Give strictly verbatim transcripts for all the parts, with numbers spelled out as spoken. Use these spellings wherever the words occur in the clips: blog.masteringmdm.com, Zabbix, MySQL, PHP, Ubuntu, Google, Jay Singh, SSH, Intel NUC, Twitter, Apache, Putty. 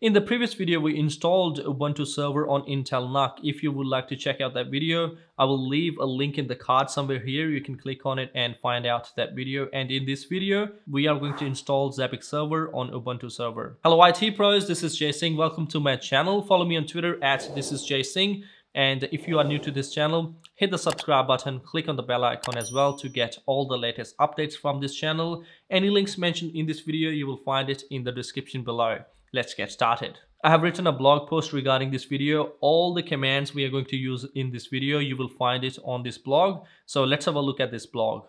In the previous video, we installed Ubuntu server on Intel N U C. If you would like to check out that video, I will leave a link in the card somewhere here. You can click on it and find out that video. And in this video, we are going to install Zabbix server on Ubuntu server. Hello I T pros, this is Jay Singh. Welcome to my channel. Follow me on Twitter at this is Jay Singh. And if you are new to this channel, hit the subscribe button, click on the bell icon as well to get all the latest updates from this channel. Any links mentioned in this video, you will find it in the description below. Let's get started. I have written a blog post regarding this video. All the commands we are going to use in this video, you will find it on this blog. So let's have a look at this blog.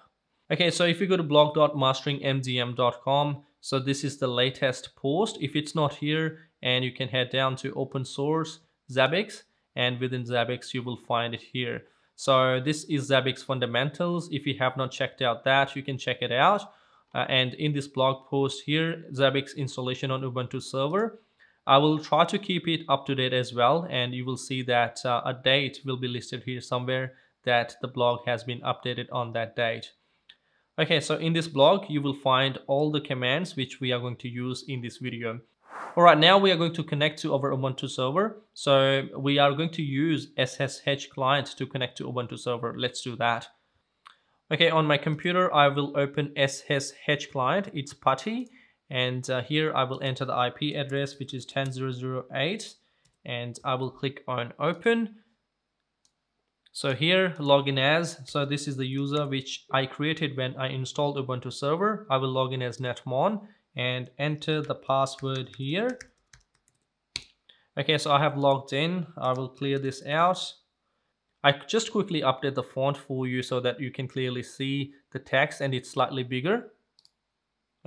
Okay, so if you go to blog dot mastering m d m dot com, so this is the latest post. If it's not here, and you can head down to open source Zabbix, and within Zabbix, you will find it here. So this is Zabbix fundamentals. If you have not checked out that, you can check it out. Uh, and in this blog post here, Zabbix installation on Ubuntu server. I will try to keep it up to date as well. And you will see that uh, a date will be listed here somewhere that the blog has been updated on that date. Okay, so in this blog, you will find all the commands which we are going to use in this video. All right, now we are going to connect to our Ubuntu server. So we are going to use S S H client to connect to Ubuntu server. Let's do that. Okay, on my computer, I will open S S H client. It's Putty. And uh, here I will enter the I P address, which is ten dot zero dot zero dot eight. And I will click on open. So here, login as. So this is the user which I created when I installed Ubuntu server. I will log in as netmon and enter the password here. Okay, so I have logged in. I will clear this out. I just quickly update the font for you so that you can clearly see the text and it's slightly bigger.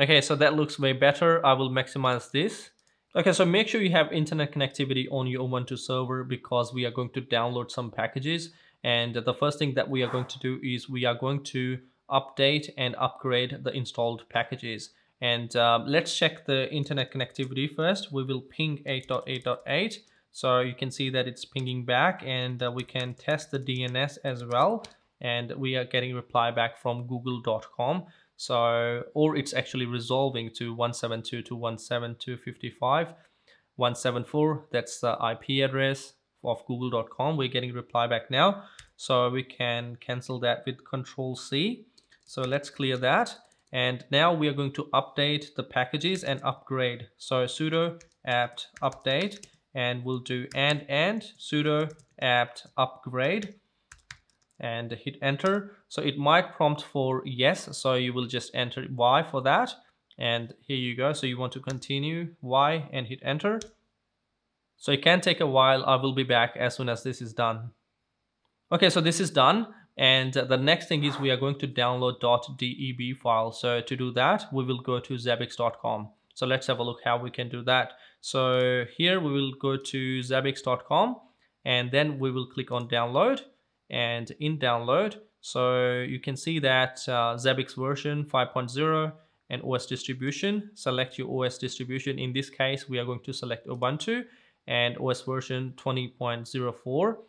Okay, so that looks way better. I will maximize this. Okay, so make sure you have internet connectivity on your Ubuntu server because we are going to download some packages. And the first thing that we are going to do is we are going to update and upgrade the installed packages. And uh, let's check the internet connectivity first. We will ping eight dot eight dot eight. So you can see that it's pinging back, and uh, we can test the D N S as well. And we are getting reply back from google dot com. So, or it's actually resolving to one seven two dot one seven two dot fifty-five dot one seven four. That's the I P address of google dot com. We're getting reply back now. So we can cancel that with control C. So let's clear that. And now we are going to update the packages and upgrade. So sudo apt update. And we'll do and and sudo apt upgrade and hit enter. So it might prompt for yes, so you will just enter Y for that. And here you go. So you want to continue Y and hit enter. So it can take a while. I will be back as soon as this is done. Okay, so this is done. And the next thing is we are going to download .deb file. So to do that, we will go to zabbix dot com. So let's have a look how we can do that. So here we will go to zabbix dot com and then we will click on download and in download. So you can see that uh, Zabbix version five point zero and O S distribution. Select your O S distribution. In this case, we are going to select Ubuntu and O S version twenty point zero four.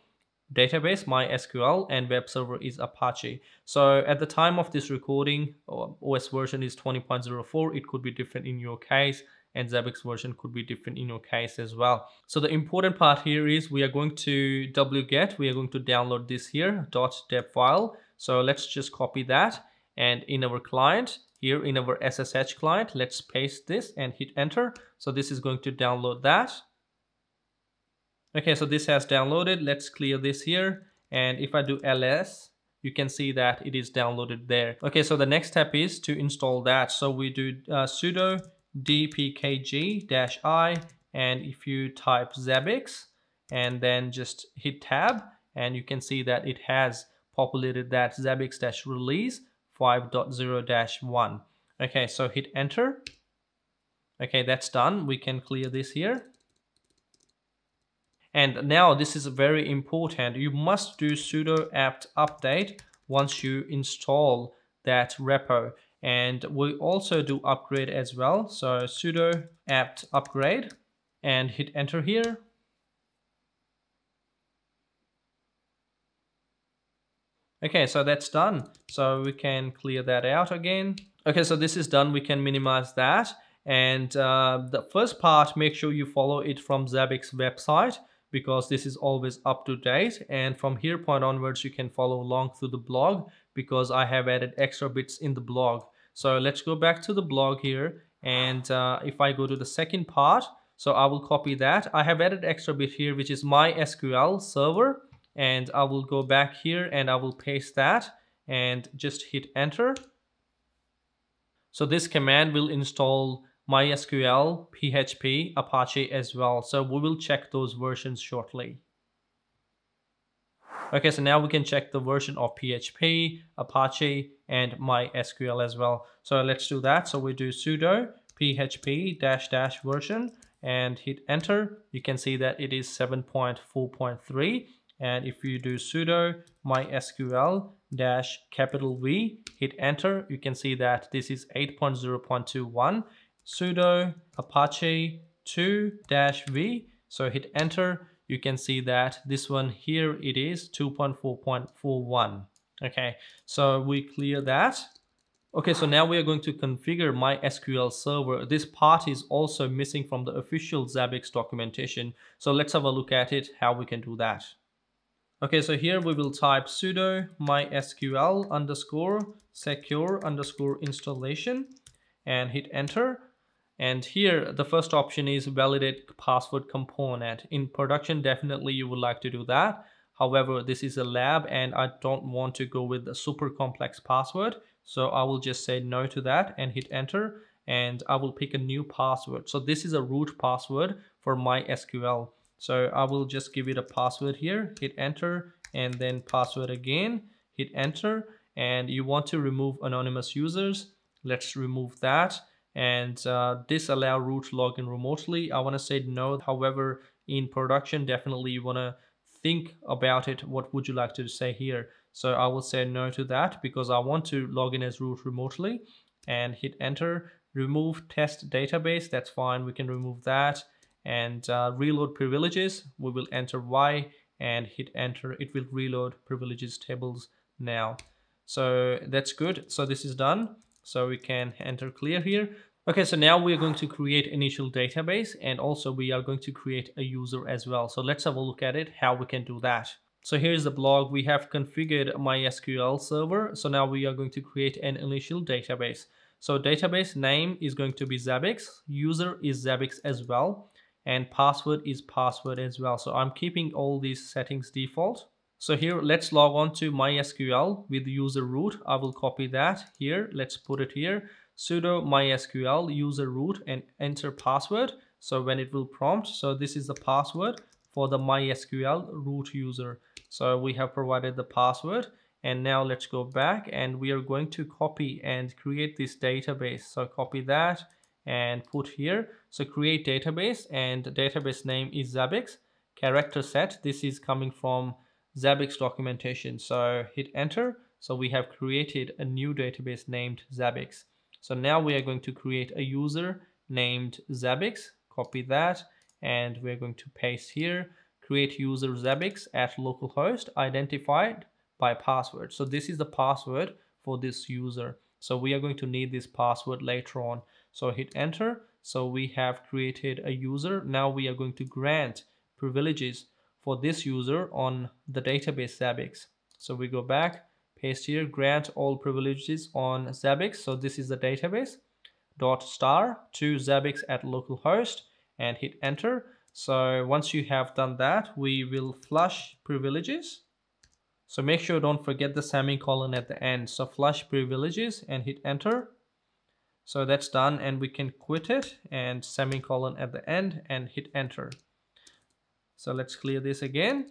Database MySQL and web server is Apache. So at the time of this recording, O S version is twenty point zero four. It could be different in your case, and Zabbix version could be different in your case as well. So the important part here is we are going to wget. We are going to download this here .deb file. So let's just copy that, and in our client here in our S S H client, let's paste this and hit enter. So this is going to download that. Okay, so this has downloaded. Let's clear this here. And if I do L S, you can see that it is downloaded there. Okay, so the next step is to install that. So we do uh, sudo dpkg-i, and if you type Zabbix and then just hit tab, and you can see that it has populated that Zabbix-release five point zero point one. Okay, so hit enter. Okay, that's done. We can clear this here. And now this is very important. You must do sudo apt update once you install that repo. And we also do upgrade as well. So sudo apt upgrade and hit enter here. Okay, so that's done. So we can clear that out again. Okay, so this is done. We can minimize that. And uh, the first part, make sure you follow it from Zabbix website, because this is always up to date. And from here point onwards, you can follow along through the blog, because I have added extra bits in the blog. So let's go back to the blog here. And uh, if I go to the second part, so I will copy that. I have added extra bit here, which is MySQL server. And I will go back here and I will paste that and just hit enter. So this command will install MySQL, P H P, Apache as well. So we will check those versions shortly. Okay, so now we can check the version of P H P, Apache, and MySQL as well. So let's do that. So we do sudo php dash dash version and hit enter. You can see that it is seven point four point three. And if you do sudo mysql dash capital V, hit enter, you can see that this is eight point zero point two one. Sudo apache two dash V, so hit enter, you can see that this one here, it is two point four point four one. Okay, so we clear that. Okay, so now we are going to configure MySQL server. This part is also missing from the official Zabbix documentation. So let's have a look at it, how we can do that. Okay, so here we will type sudo mysql underscore secure underscore installation and hit enter. And here the first option is validate password component. In production, definitely you would like to do that. However, this is a lab and I don't want to go with a super complex password. So I will just say no to that and hit enter, and I will pick a new password. So this is a root password for MySQL. So I will just give it a password here, hit enter, and then password again, hit enter. And you want to remove anonymous users. Let's remove that and uh, disallow root login remotely. I want to say no. However, in production, definitely you want to think about it. What would you like to say here? So I will say no to that because I want to log in as root remotely and hit enter. Remove test database. That's fine. We can remove that and uh, reload privileges. We will enter Y and hit enter. It will reload privileges tables now. So that's good. So this is done. So we can enter clear here. Okay, so now we're going to create initial database and also we are going to create a user as well. So let's have a look at it, how we can do that. So here's the blog. We have configured MySQL server. So now we are going to create an initial database. So database name is going to be Zabbix, user is Zabbix as well, and password is password as well. So I'm keeping all these settings default. So here, let's log on to MySQL with user root. I will copy that here. Let's put it here. Sudo mysql user root and enter password. So when it will prompt, so this is the password for the MySQL root user. So we have provided the password. And now let's go back and we are going to copy and create this database. So copy that and put here. So create database, and the database name is Zabbix. Character set, this is coming from Zabbix documentation. So hit enter. So we have created a new database named Zabbix. So now we are going to create a user named Zabbix. Copy that. And we're going to paste here, create user Zabbix at localhost identified by password. So this is the password for this user. So we are going to need this password later on. So hit enter. So we have created a user. Now we are going to grant privileges for this user on the database Zabbix. So we go back, paste here, grant all privileges on Zabbix. So this is the database dot star to Zabbix at localhost and hit enter. So once you have done that, we will flush privileges. So make sure don't forget the semicolon at the end. So flush privileges and hit enter. So that's done and we can quit it and semicolon at the end and hit enter. So let's clear this again.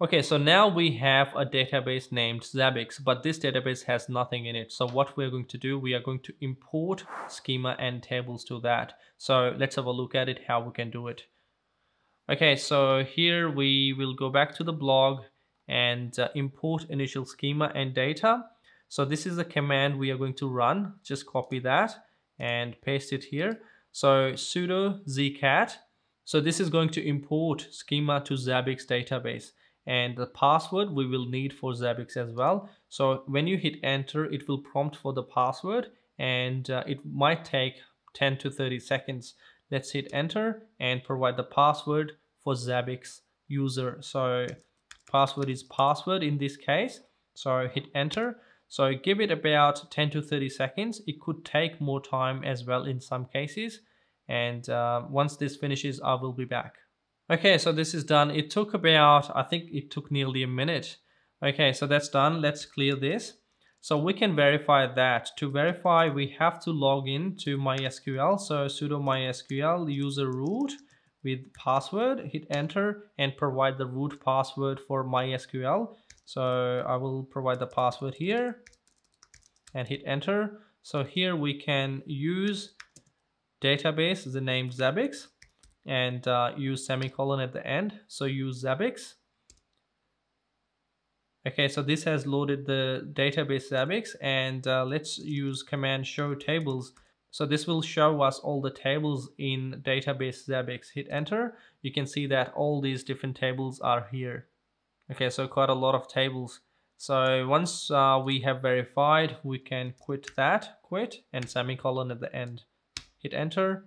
Okay, so now we have a database named Zabbix, but this database has nothing in it. So what we're going to do, we are going to import schema and tables to that. So let's have a look at it, how we can do it. Okay, so here we will go back to the blog and uh, import initial schema and data. So this is the command we are going to run. Just copy that and paste it here. So sudo zcat. So this is going to import schema to Zabbix database. And the password we will need for Zabbix as well. So when you hit enter, it will prompt for the password and uh, it might take ten to thirty seconds. Let's hit enter and provide the password for Zabbix user. So password is password in this case. So hit enter. So give it about ten to thirty seconds. It could take more time as well in some cases. And uh, once this finishes, I will be back. Okay, so this is done. It took about, I think it took nearly a minute. Okay, so that's done. Let's clear this. So we can verify that. To verify, we have to log in to MySQL. So sudo MySQL user root with password, hit enter and provide the root password for MySQL. So I will provide the password here and hit enter. So here we can use database, the name Zabbix, and uh, use semicolon at the end. So use Zabbix. Okay, so this has loaded the database Zabbix, and uh, let's use command show tables. So this will show us all the tables in database Zabbix. Hit enter. You can see that all these different tables are here. Okay, so quite a lot of tables. So once uh, we have verified, we can quit that, quit, and semicolon at the end. Hit enter,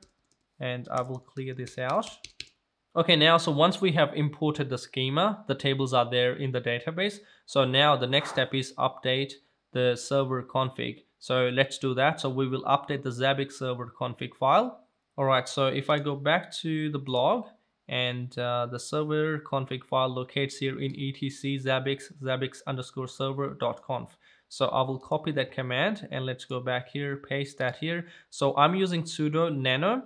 and I will clear this out. Okay, now, so once we have imported the schema, the tables are there in the database. So now the next step is update the server config. So let's do that. So we will update the Zabbix server config file. All right, so if I go back to the blog and uh, the server config file locates here in etc Zabbix, Zabbix underscore server.conf. So I will copy that command and let's go back here, paste that here. So I'm using sudo nano.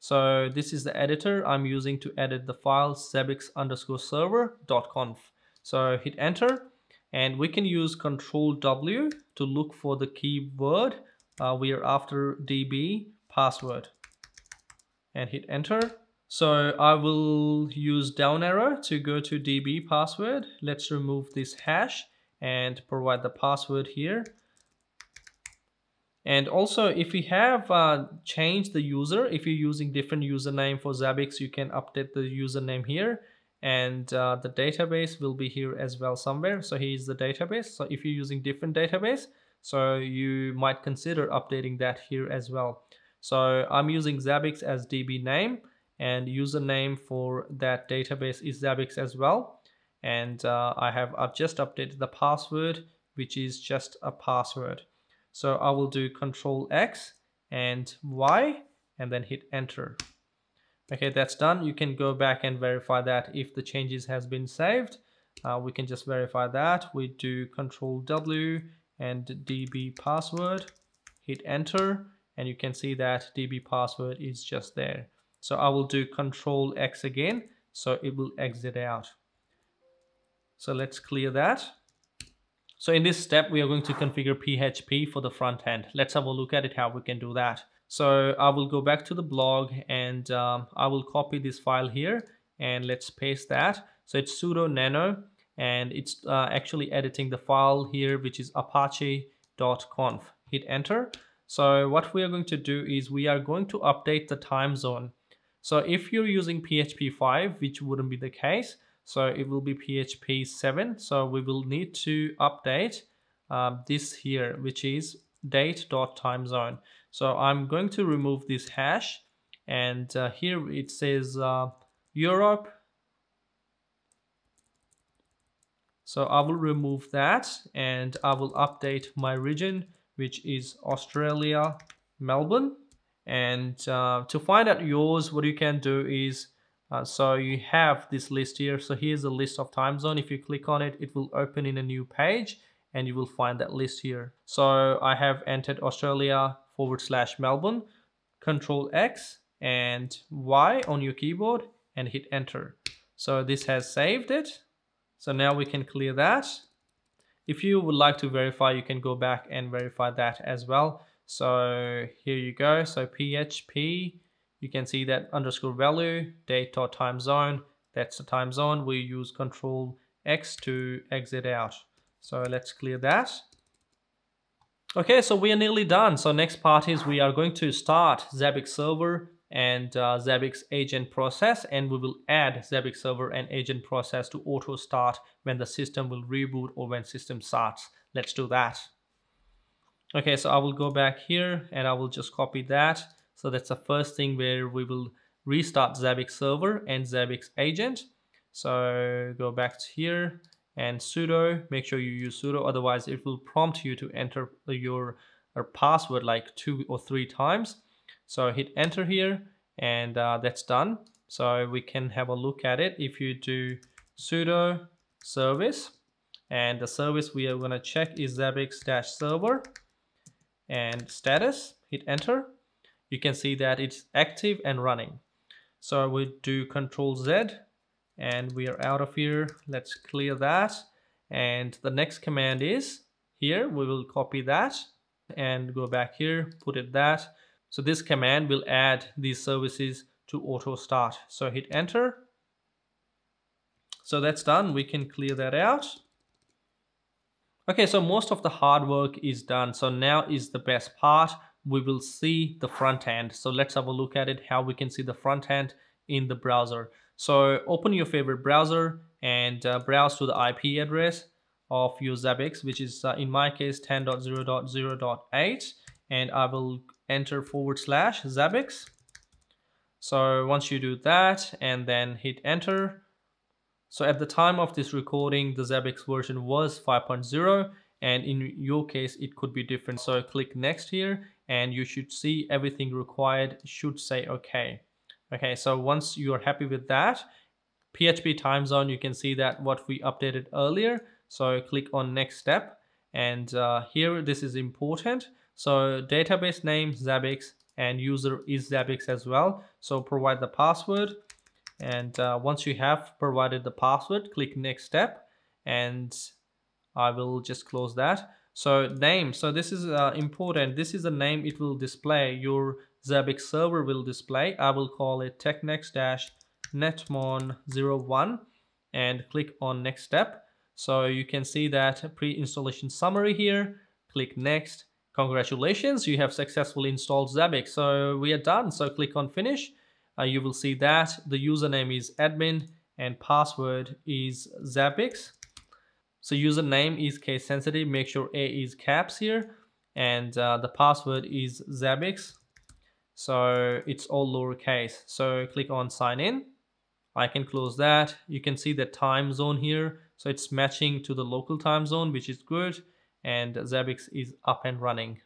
So this is the editor I'm using to edit the file Zabbix underscore server.conf. So hit enter, and we can use control W to look for the keyword. Uh, we are after D B password and hit enter. So I will use down arrow to go to D B password. Let's remove this hash and provide the password here. And also, if you have uh, changed the user, if you're using different username for Zabbix, you can update the username here. And uh, the database will be here as well somewhere. So here's the database. So if you're using different database, so you might consider updating that here as well. So I'm using Zabbix as D B name, and username for that database is Zabbix as well. And uh, I have I've just updated the password, which is just a password. So I will do control X and Y and then hit enter. Okay, that's done. You can go back and verify that if the changes has been saved. Uh, we can just verify that. We do control W and D B password, hit enter, and you can see that D B password is just there. So I will do control X again, so it will exit out. So let's clear that. So in this step, we are going to configure P H P for the front end. Let's have a look at it, how we can do that. So I will go back to the blog and um, I will copy this file here and let's paste that. So it's sudo nano, and it's uh, actually editing the file here, which is apache.conf. Hit enter. So what we are going to do is we are going to update the time zone. So if you're using P H P five, which wouldn't be the case, so it will be P H P seven. So we will need to update um, this here, which is date.timezone. So I'm going to remove this hash, and uh, here it says uh, Europe. So I will remove that and I will update my region, which is Australia, Melbourne. And uh, to find out yours, what you can do is Uh, so you have this list here. So here's a list of time zone. If you click on it, it will open in a new page and you will find that list here. So I have entered Australia forward slash Melbourne, control X and Y on your keyboard and hit enter. So this has saved it. So now we can clear that. If you would like to verify, you can go back and verify that as well. So here you go. So P H P, you can see that underscore value, date or time zone. That's the time zone. We use control X to exit out. So let's clear that. Okay, so we are nearly done. So next part is we are going to start Zabbix server and uh, Zabbix agent process, and we will add Zabbix server and agent process to auto start when the system will reboot or when system starts. Let's do that. Okay, so I will go back here and I will just copy that. So that's the first thing where we will restart Zabbix server and Zabbix agent. So go back to here and sudo, make sure you use sudo, otherwise it will prompt you to enter your, your password like two or three times. So hit enter here and uh, that's done. So we can have a look at it. If you do sudo service, and the service we are gonna check is zabbix-server and status, hit enter. You can see that it's active and running. So we do control Z and we are out of here. Let's clear that. And the next command is here, we will copy that and go back here, put it that. So this command will add these services to auto start. So hit enter. So that's done, we can clear that out. Okay, so most of the hard work is done. So now is the best part. We will see the front end. So let's have a look at it, how we can see the front end in the browser. So open your favorite browser and uh, browse to the I P address of your Zabbix, which is uh, in my case ten dot zero dot zero dot eight, and I will enter forward slash Zabbix. So once you do that and then hit enter. So at the time of this recording, the Zabbix version was five point zero, and in your case it could be different. So click next here and you should see everything required should say okay. Okay, so once you are happy with that, P H P time zone, you can see that what we updated earlier. So click on next step and uh, here this is important. So database name Zabbix and user is Zabbix as well. So provide the password. And uh, once you have provided the password, click next step and I will just close that. So name, so this is uh, important. This is the name it will display. Your Zabbix server will display. I will call it technext dash netmon zero one and click on next step. So you can see that pre-installation summary here. Click next. Congratulations, you have successfully installed Zabbix. So we are done. So click on finish. Uh, you will see that the username is admin and password is Zabbix. So username is case sensitive, make sure A is caps here, and uh, the password is Zabbix. So it's all lowercase. So click on sign in. I can close that. You can see the time zone here. So it's matching to the local time zone, which is good. And Zabbix is up and running.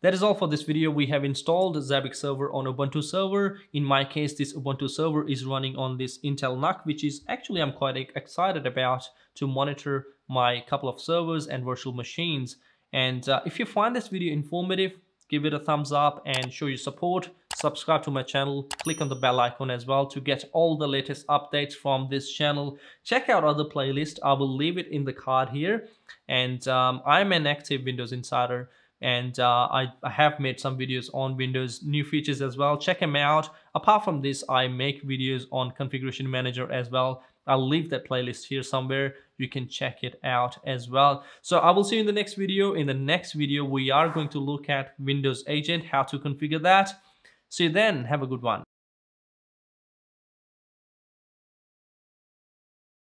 That is all for this video. We have installed Zabbix server on Ubuntu server. In my case, this Ubuntu server is running on this Intel N U C, which is actually I'm quite excited about to monitor my couple of servers and virtual machines. And uh, if you find this video informative, give it a thumbs up and show your support. Subscribe to my channel, click on the bell icon as well to get all the latest updates from this channel. Check out other playlists. I will leave it in the card here. And um, I'm an active Windows insider. And uh, I, I have made some videos on Windows new features as well. Check them out. Apart from this, I make videos on configuration manager as well. I'll leave that playlist here somewhere. You can check it out as well. So I will see you in the next video. In the next video, we are going to look at Windows Agent, how to configure that. See you then. Have a good one.